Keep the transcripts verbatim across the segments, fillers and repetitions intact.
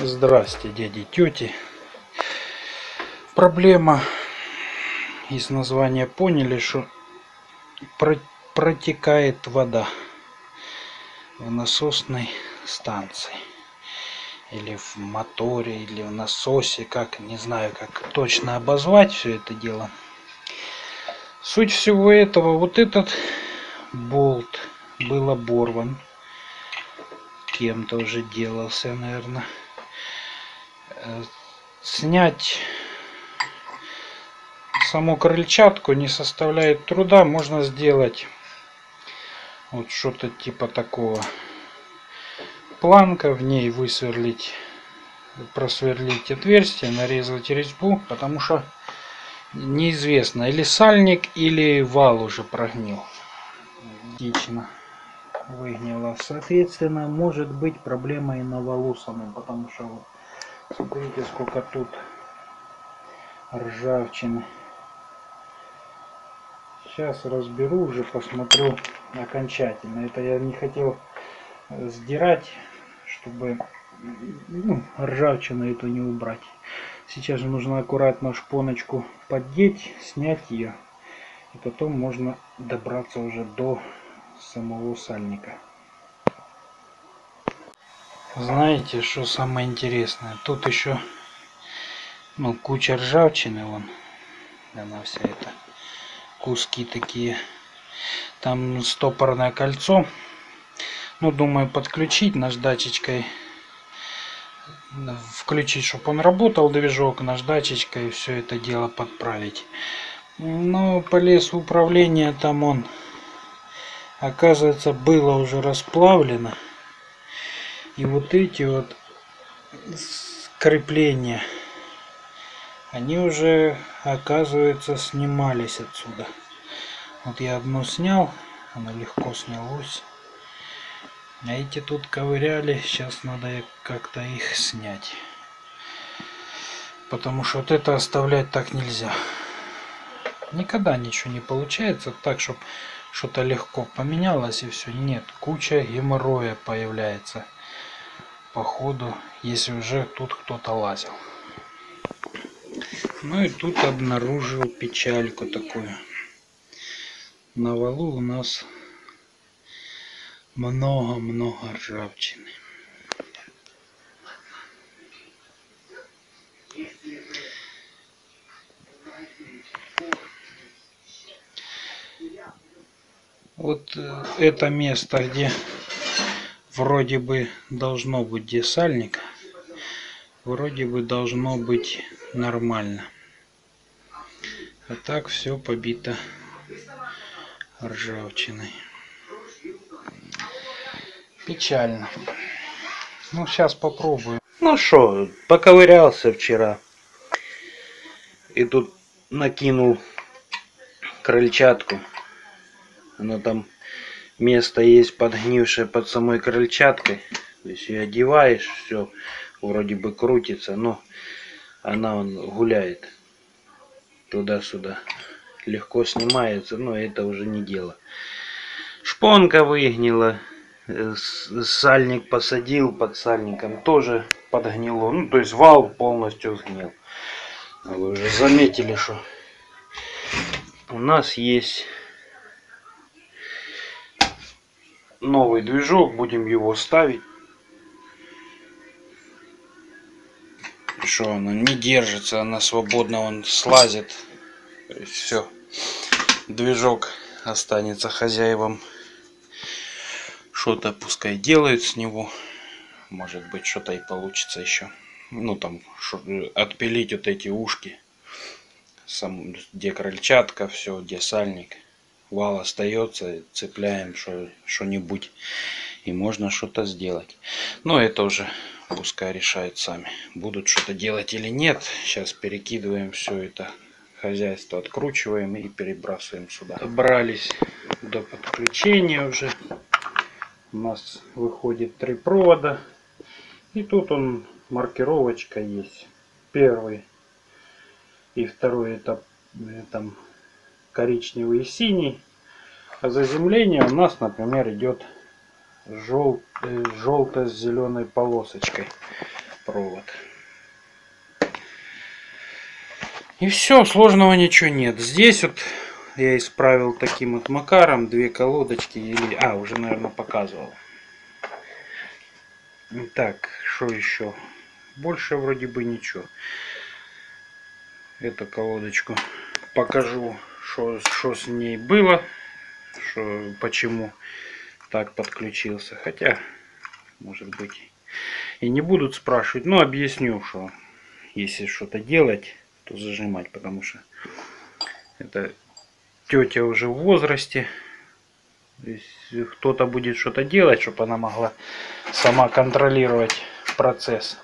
Здрасте, дяди, тети. Проблема, из названия поняли, что протекает вода в насосной станции. Или в моторе, или в насосе, как, не знаю, как точно обозвать все это дело. Суть всего этого, вот этот болт был оборван. Кем-то уже делался, наверное. Снять саму крыльчатку не составляет труда. Можно сделать вот что-то типа такого. Планка, в ней высверлить, просверлить отверстие, нарезать резьбу, потому что неизвестно, или сальник, или вал уже прогнил. Отлично выгнило. Соответственно, может быть проблема и на валу самому, потому что вот, смотрите, сколько тут ржавчины. Сейчас разберу уже, посмотрю окончательно. Это я не хотел сдирать, чтобы, ну, ржавчину эту не убрать. Сейчас же нужно аккуратно шпоночку поддеть, снять ее, и потом можно добраться уже до самого сальника. Знаете, что самое интересное? Тут еще, ну, куча ржавчины, вон она вся, это куски такие. Там стопорное кольцо. Ну, думаю, подключить наждачечкой, включить, чтобы он работал, движок, наждачечкой все это дело подправить. Но полез в управление, там он, оказывается, было уже расплавлено. И вот эти вот крепления, они уже, оказывается, снимались отсюда. Вот я одно снял, оно легко снялось. А эти тут ковыряли, сейчас надо как-то их снять. Потому что вот это оставлять так нельзя. Никогда ничего не получается так, чтобы что-то легко поменялось и все. Нет, куча геморроя появляется по ходу, если уже тут кто-то лазил. Ну и тут обнаружил печальку такую. На валу у нас много-много ржавчины. Вот это место, где вроде бы должно быть, где сальник, вроде бы должно быть нормально. А так все побито ржавчиной. Печально. Ну, сейчас попробую. Ну что, поковырялся вчера. И тут накинул крыльчатку. Она там, место есть подгнившее под самой крыльчаткой. То есть ее одеваешь, все вроде бы крутится, но она он, гуляет туда-сюда. Легко снимается, но это уже не дело. Шпонка выгнила. Сальник посадил, под сальником тоже подгнило. Ну, то есть вал полностью сгнил. Вы уже заметили, что у нас есть новый движок. Будем его ставить. Что она не держится, она свободно, он слазит. То есть все. Движок останется хозяевам. Что-то пускай делают с него. Может быть, что-то и получится еще. Ну, там, отпилить вот эти ушки. Сам, где крыльчатка, все, где сальник. Вал остается, цепляем что-нибудь. И можно что-то сделать. Но это уже пускай решают сами. Будут что-то делать или нет. Сейчас перекидываем все это хозяйство, откручиваем и перебрасываем сюда. Добрались до подключения уже. У нас выходит три провода. И тут он, маркировочка есть. Первый и второй это там коричневый и синий. А заземление у нас, например, идет жел... желто-зеленой полосочкой. провод. И все, сложного ничего нет. Здесь вот я исправил таким вот макаром две колодочки. Или... А, уже, наверное, показывал. Так, что еще? Больше вроде бы ничего. Эту колодочку покажу, что с ней было. Шо, почему так подключился. Хотя, может быть, и не будут спрашивать. Но объясню, что если что-то делать, то зажимать. Потому что это... Тетя уже в возрасте, кто-то будет что-то делать, чтобы она могла сама контролировать процесс.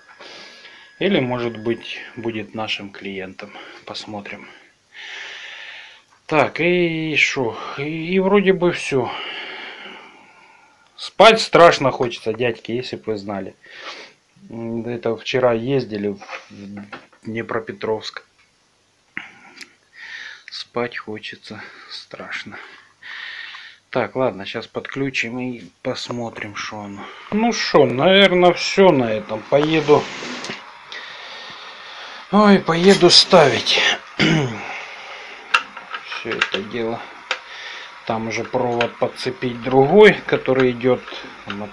Или, может быть, будет нашим клиентом. Посмотрим. Так, и что? И, и вроде бы все. Спать страшно хочется, дядьки, если бы вы знали. Это вчера ездили в Днепропетровск. Спать хочется страшно. Так, ладно, сейчас подключим и посмотрим, что оно. Ну что, наверное, все на этом. Поеду. Ой, поеду ставить. Все это дело. Там уже провод подцепить другой, который идет от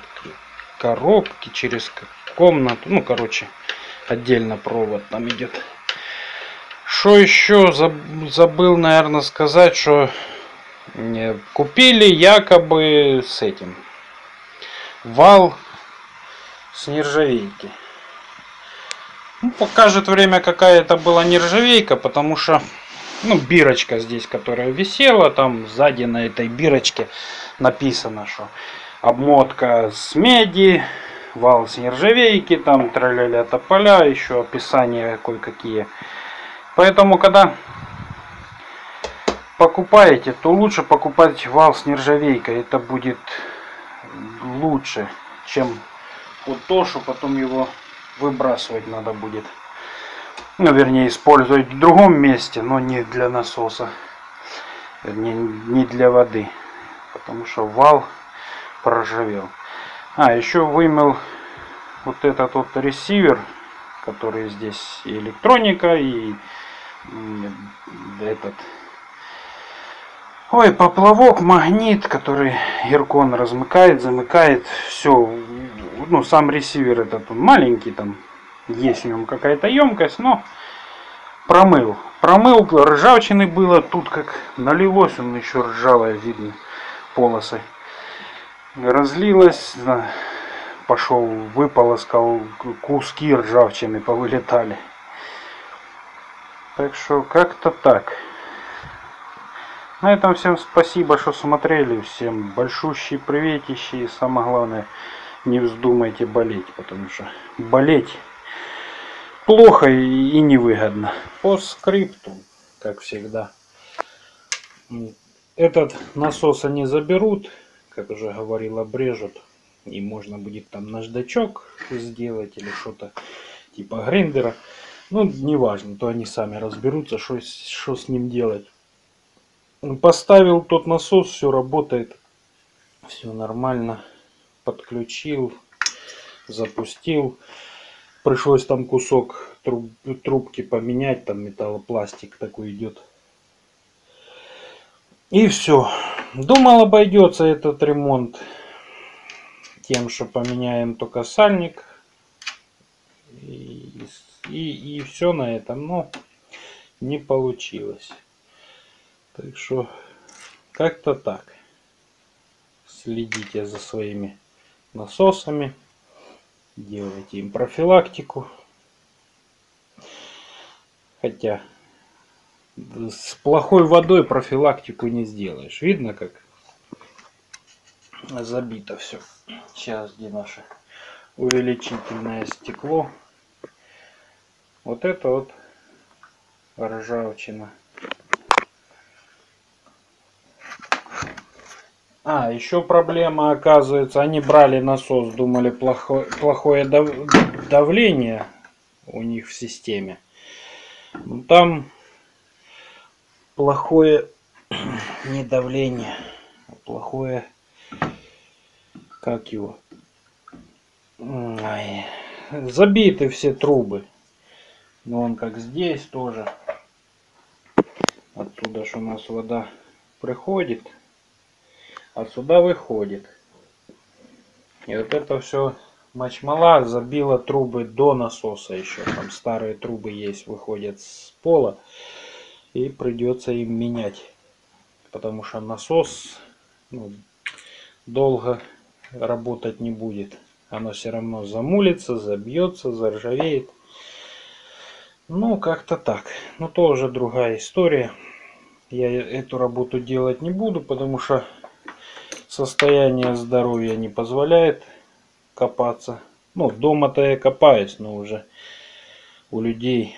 коробки через комнату. Ну, короче, отдельно провод там идет. Что еще забыл, наверное, сказать, что купили якобы с этим вал с нержавейки. Ну, покажет время, какая это была нержавейка, потому что, ну, бирочка здесь, которая висела, там сзади на этой бирочке написано, что обмотка с меди, вал с нержавейки, там траля-ля тополя, еще описание кое-какие. Поэтому, когда покупаете, то лучше покупать вал с нержавейкой. Это будет лучше, чем вот то, что потом его выбрасывать надо будет. Ну, вернее, использовать в другом месте, но не для насоса. Вернее, не для воды. Потому что вал проржавел. А, еще вымыл вот этот вот ресивер, который здесь и электроника, и... этот ой поплавок, магнит, который геркон размыкает, замыкает, все. Ну, сам ресивер этот он маленький, там есть в нем какая-то емкость, но промыл промыл ржавчины было тут как налилось, он еще ржавое, видно полосы, разлилось, пошел, выполоскал, куски ржавчины повылетали. Так что как-то так. На этом всем спасибо, что смотрели. Всем большущие приветищи. И самое главное, не вздумайте болеть. Потому что болеть плохо и невыгодно. По скрипту, как всегда. Этот насос они заберут. Как уже говорил, обрежут. И можно будет там наждачок сделать. Или что-то типа гриндера. Ну, неважно, то они сами разберутся, что с ним делать. Поставил тот насос, все работает. Все нормально. Подключил, запустил. Пришлось там кусок труб, трубки поменять, там металлопластик такой идет. И все. Думал, обойдется этот ремонт тем, что поменяем только сальник. И... И, и все на этом, но не получилось. Так что как-то так. Следите за своими насосами. Делайте им профилактику. Хотя с плохой водой профилактику не сделаешь. Видно, как забито все. Сейчас, где наше увеличительное стекло. Вот это вот ржавчина. А, еще проблема, оказывается, они брали насос, думали, плохо, плохое дав, давление у них в системе. Но там плохое не давление, а плохое, как его... Ай. забиты все трубы. Но он как здесь тоже. Оттуда же у нас вода приходит, отсюда выходит. И вот это все мочмала забила трубы до насоса еще. Там старые трубы есть, выходят с пола. И придется им менять. Потому что насос, ну, долго работать не будет. Оно все равно замулится, забьется, заржавеет. Ну, как-то так. Но то уже другая история. Я эту работу делать не буду, потому что состояние здоровья не позволяет копаться. Ну, дома-то я копаюсь, но уже у людей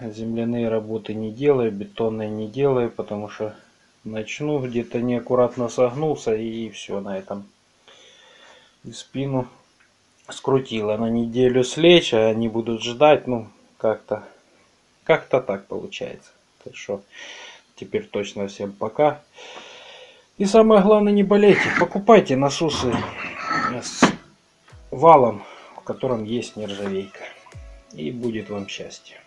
земляные работы не делаю, бетонные не делаю, потому что начну, где-то неаккуратно согнулся, и все на этом. И спину скрутила. На неделю слечь, а они будут ждать, ну, как-то как-то так получается. Так что теперь точно всем пока. И самое главное, не болейте. Покупайте насосы с валом, в котором есть нержавейка. И будет вам счастье.